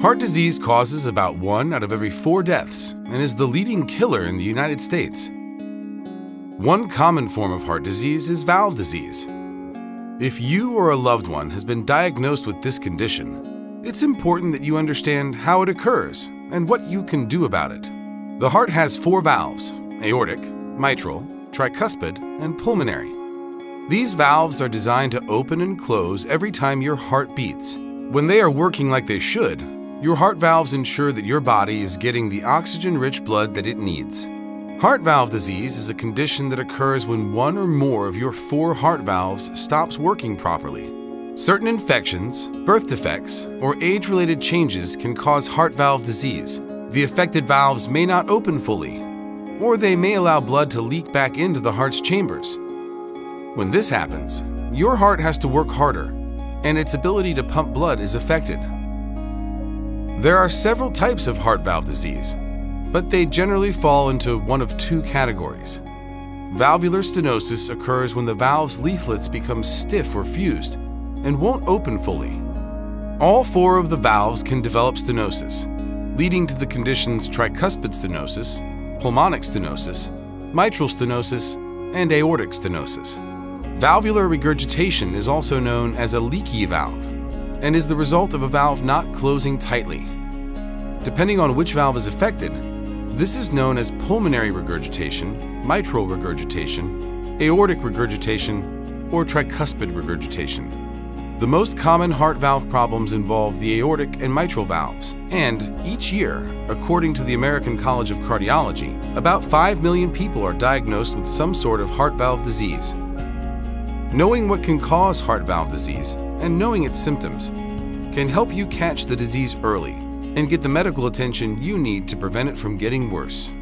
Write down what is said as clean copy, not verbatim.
Heart disease causes about 1 out of every 4 deaths and is the leading killer in the United States. One common form of heart disease is valve disease. If you or a loved one has been diagnosed with this condition, it's important that you understand how it occurs and what you can do about it. The heart has 4 valves: aortic, mitral, tricuspid, and pulmonary. These valves are designed to open and close every time your heart beats. When they are working like they should, your heart valves ensure that your body is getting the oxygen-rich blood that it needs. Heart valve disease is a condition that occurs when one or more of your 4 heart valves stops working properly. Certain infections, birth defects, or age-related changes can cause heart valve disease. The affected valves may not open fully, or they may allow blood to leak back into the heart's chambers. When this happens, your heart has to work harder, and its ability to pump blood is affected. There are several types of heart valve disease, but they generally fall into one of 2 categories. Valvular stenosis occurs when the valve's leaflets become stiff or fused and won't open fully. All 4 of the valves can develop stenosis, leading to the conditions tricuspid stenosis, pulmonic stenosis, mitral stenosis, and aortic stenosis. Valvular regurgitation is also known as a leaky valve and is the result of a valve not closing tightly. Depending on which valve is affected, this is known as pulmonary regurgitation, mitral regurgitation, aortic regurgitation, or tricuspid regurgitation. The most common heart valve problems involve the aortic and mitral valves, and each year, according to the American College of Cardiology, about 5 million people are diagnosed with some sort of heart valve disease. Knowing what can cause heart valve disease and knowing its symptoms can help you catch the disease early and get the medical attention you need to prevent it from getting worse.